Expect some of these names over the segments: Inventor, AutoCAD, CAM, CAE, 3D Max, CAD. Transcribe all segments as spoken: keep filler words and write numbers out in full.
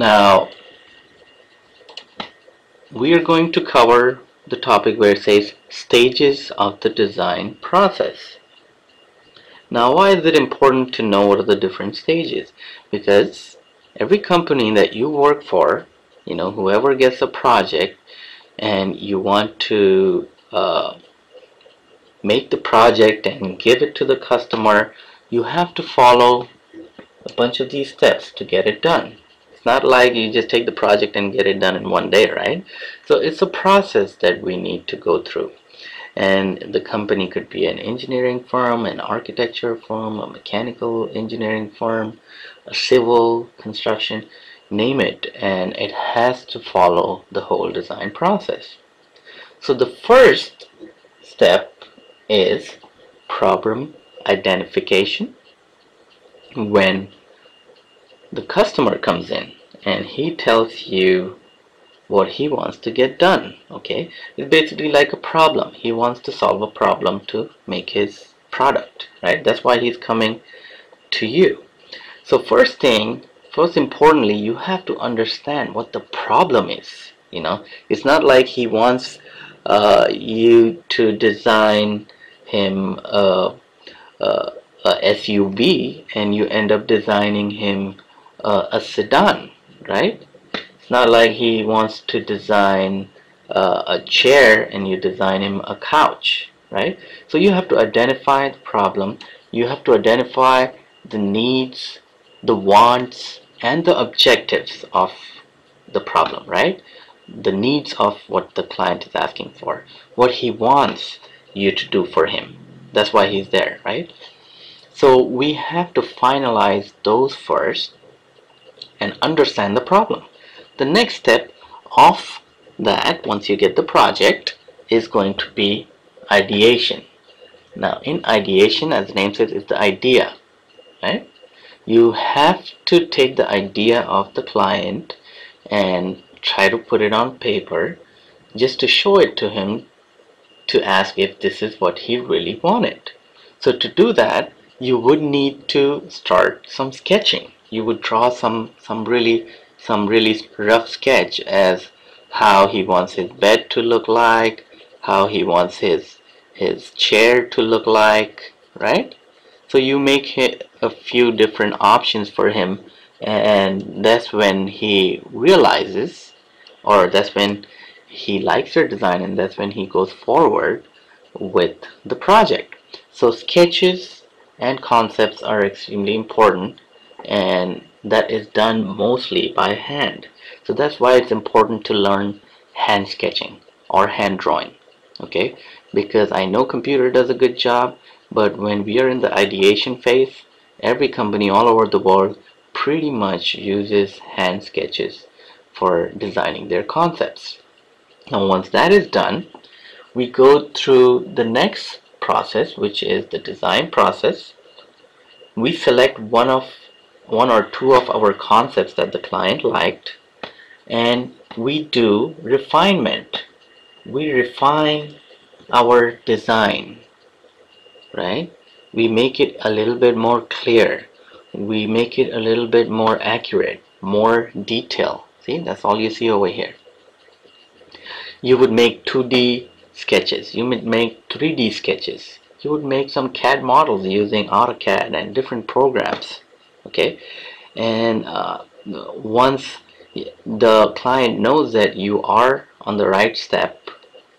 Now we are going to cover the topic where it says stages of the design process. Now why is it important to know what are the different stages? Because every company that you work for, you know, whoever gets a project and you want to uh, make the project and give it to the customer, you have to follow a bunch of these steps to get it done. It's not like you just take the project and get it done in one day, right? So it's a process that we need to go through. And the company could be an engineering firm, an architecture firm, a mechanical engineering firm, a civil construction, name it, and it has to follow the whole design process. So the first step is problem identification, when the customer comes in and he tells you what he wants to get done. Okay, it's basically like a problem. He wants to solve a problem to make his product, right? That's why he's coming to you. So first thing, first importantly, you have to understand what the problem is. You know, it's not like he wants uh, you to design him a, a, a S U V and you end up designing him uh, a sedan, right? It's not like he wants to design uh, a chair and you design him a couch, right? So you have to identify the problem, you have to identify the needs, the wants, and the objectives of the problem, right? The needs of what the client is asking for, what he wants you to do for him. That's why he's there, right? So we have to finalize those first and understand the problem. The next step of that, once you get the project, is going to be ideation. Now in ideation, as the name says, is the idea, right? You have to take the idea of the client and try to put it on paper just to show it to him, to ask if this is what he really wanted. So to do that, you would need to start some sketching. You would draw some some really some really rough sketch as how he wants his bed to look like, how he wants his his chair to look like, right? So you make a few different options for him, and that's when he realizes, or that's when he likes your design, and that's when he goes forward with the project. So sketches and concepts are extremely important, and that is done mostly by hand. So that's why it's important to learn hand sketching or hand drawing, okay? Because I know computer does a good job, but when we are in the ideation phase, every company all over the world pretty much uses hand sketches for designing their concepts. Now once that is done, we go through the next process, which is the design process. We select one of one or two of our concepts that the client liked, and we do refinement. We refine our design, right? We make it a little bit more clear, we make it a little bit more accurate, more detail. See, that's all you see over here. You would make two D sketches, you would make three D sketches, you would make some C A D models using AutoCAD and different programs. Okay, and uh, once the client knows that you are on the right step,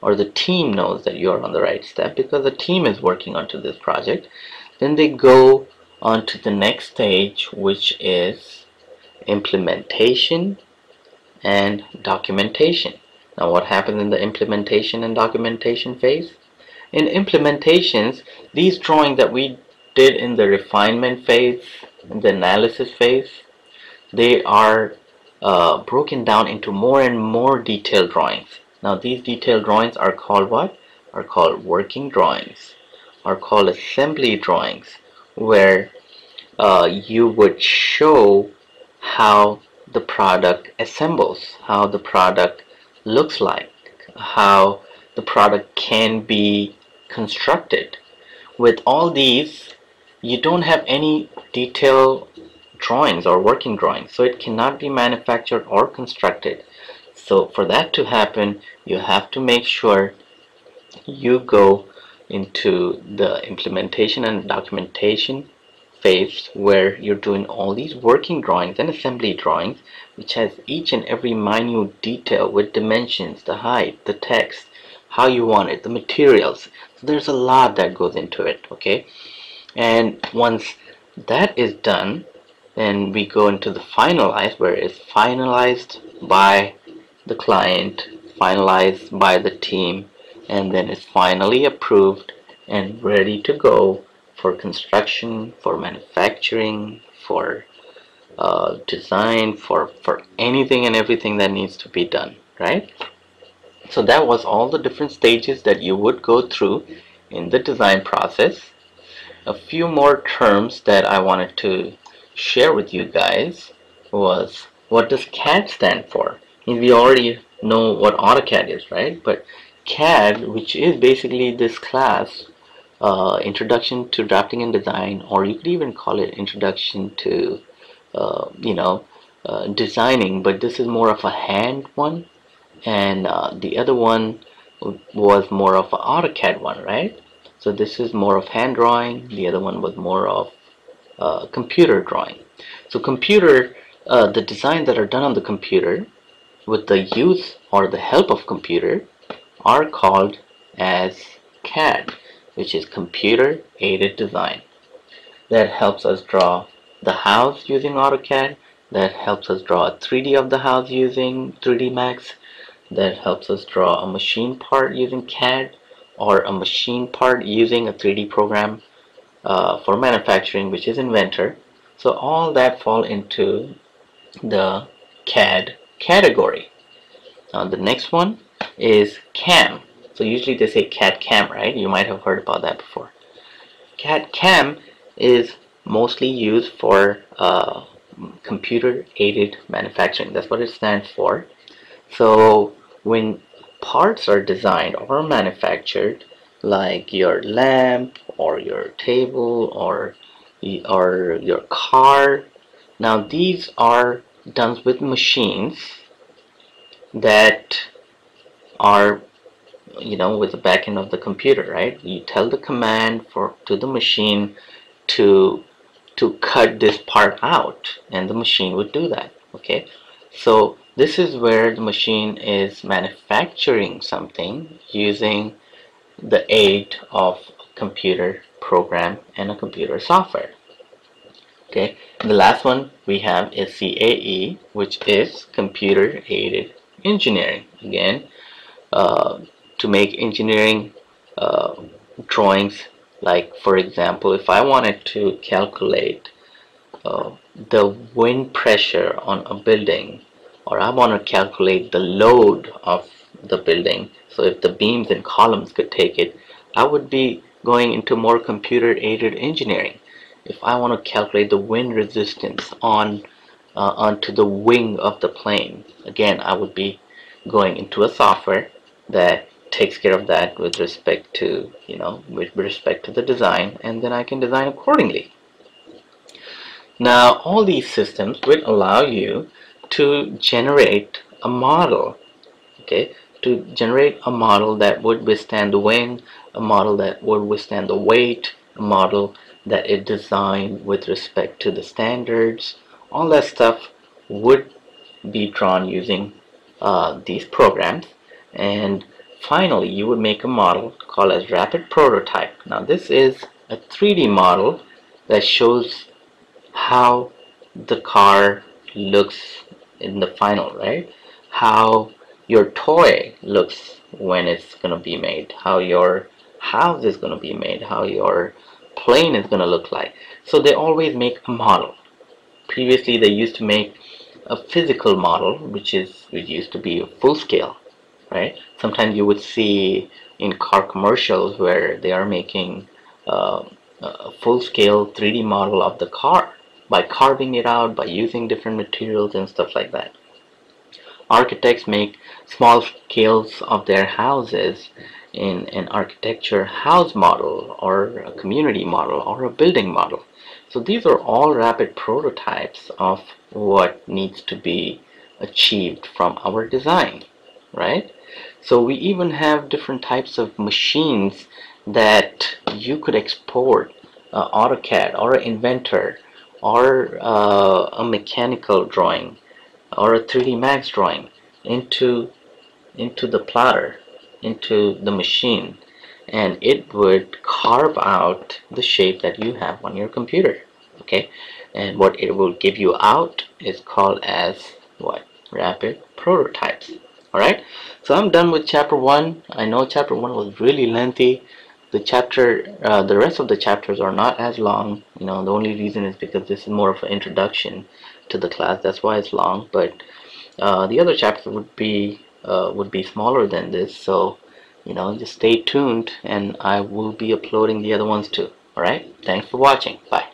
or the team knows that you are on the right step, because the team is working onto this project, then they go on to the next stage, which is implementation and documentation. Now what happens in the implementation and documentation phase? In implementations, these drawings that we did in the refinement phase, in the analysis phase, they are uh, broken down into more and more detailed drawings. Now these detailed drawings are called what? Are called working drawings, are called assembly drawings, where uh, you would show how the product assembles, how the product looks like, how the product can be constructed. With all these, you don't have any detail drawings or working drawings, so it cannot be manufactured or constructed. So for that to happen, you have to make sure you go into the implementation and documentation phase where you're doing all these working drawings and assembly drawings, which has each and every minute detail with dimensions, the height, the text, how you want it, the materials. So there's a lot that goes into it, okay? And once that is done, then we go into the finalize, where it's finalized by the client, finalized by the team, and then it's finally approved and ready to go for construction, for manufacturing, for uh, design, for, for anything and everything that needs to be done, right? So that was all the different stages that you would go through in the design process. A few more terms that I wanted to share with you guys was, what does C A D stand for? We already know what AutoCAD is, right? But C A D, which is basically this class, uh, Introduction to Drafting and Design, or you could even call it Introduction to, uh, you know, uh, Designing, but this is more of a hand one, and uh, the other one was more of an AutoCAD one, right? So this is more of hand drawing, the other one was more of uh, computer drawing. So computer, uh, the designs that are done on the computer with the use or the help of computer are called as C A D, which is computer aided design. That helps us draw the house using AutoCAD, that helps us draw a three D of the house using three D Max, that helps us draw a machine part using C A D, or a machine part using a three D program uh, for manufacturing, which is Inventor. So all that fall into the C A D category. Now the next one is C A M. So usually they say C A D C A M, right? You might have heard about that before. C A D C A M is mostly used for uh, computer aided manufacturing. That's what it stands for. So when parts are designed or manufactured, like your lamp or your table or or your car, now these are done with machines that are, you know, with the back end of the computer, right? You tell the command for to the machine to to cut this part out, and the machine would do that, okay? So this is where the machine is manufacturing something using the aid of a computer program and a computer software, okay? And the last one we have is C A E, which is computer aided engineering. Again, uh, to make engineering uh, drawings, like for example, if I wanted to calculate uh, the wind pressure on a building, or I want to calculate the load of the building, so if the beams and columns could take it, I would be going into more computer aided engineering. If I want to calculate the wind resistance on uh, onto the wing of the plane, again I would be going into a software that takes care of that with respect to, you know, with respect to the design, and then I can design accordingly. Now all these systems will allow you to generate a model, okay, to generate a model that would withstand the wind, a model that would withstand the weight, a model that is designed with respect to the standards. All that stuff would be drawn using uh, these programs. And finally, you would make a model called as rapid prototype. Now this is a three D model that shows how the car looks in the final, right? How your toy looks when it's gonna be made, how your house is gonna be made, how your plane is gonna look like. So they always make a model. Previously they used to make a physical model, which is which used to be full scale, right? Sometimes you would see in car commercials where they are making uh, a full-scale three D model of the car by carving it out, by using different materials and stuff like that. Architects make small scales of their houses in an architecture house model, or a community model, or a building model. So these are all rapid prototypes of what needs to be achieved from our design, right? So we even have different types of machines that you could export, uh, AutoCAD or Inventor or uh, a mechanical drawing or a three D Max drawing into into the plotter, into the machine, and it would carve out the shape that you have on your computer, okay? And what it will give you out is called as what? Rapid prototypes. Alright, so I'm done with chapter one. I know chapter one was really lengthy. The chapter, uh, the rest of the chapters are not as long. You know, the only reason is because this is more of an introduction to the class. That's why it's long. But uh, the other chapters would be uh, would be smaller than this. So, you know, just stay tuned, and I will be uploading the other ones too. Alright, thanks for watching. Bye.